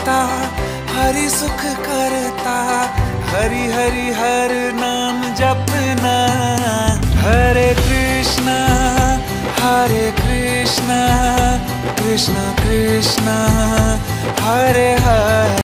करता, हरि सुख करता, हरि हरि हर नाम जपना। हरे कृष्णा कृष्णा कृष्णा हरे हरे।